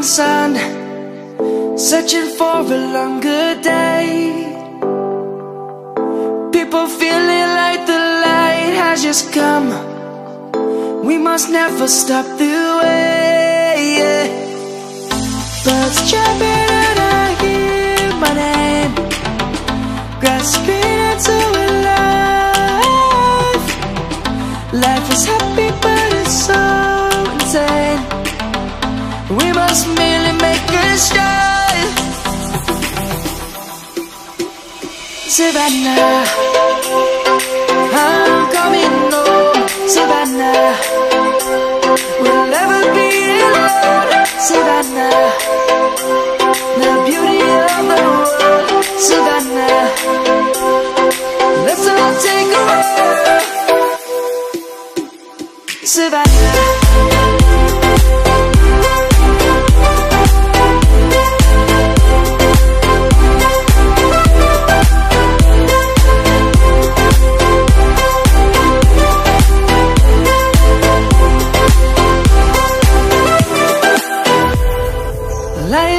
morning sun, searching for a longer day. People feeling like the light has just come. We must never stop the way, yeah. Birds chirping and I hear my name, grasping into a life. Life is happy but it's so insane. We must merely make a start. Savannah, I'm coming home. Savannah, we'll never be alone. Savannah, the beauty of the world. Savannah, let's all take a walk. Savannah. Light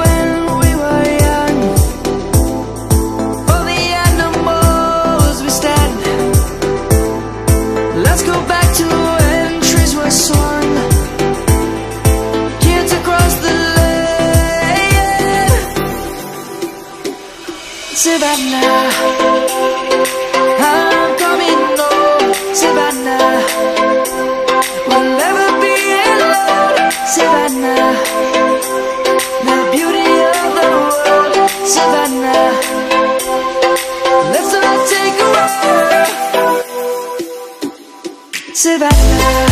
when we were young. For the animals we stand. Let's go back to when trees were swung. Savannah, I'm coming home. Savannah, we'll never be alone. Savannah, the beauty of the world. Savannah, let's all take a walk. Savannah.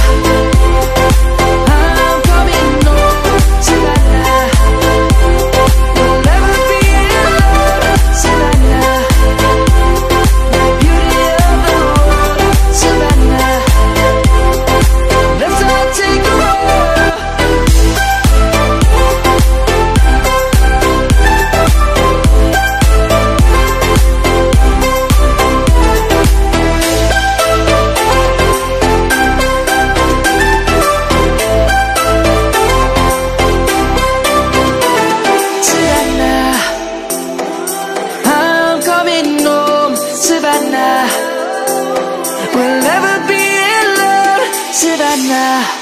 Savannah, we'll never be alone. Savannah.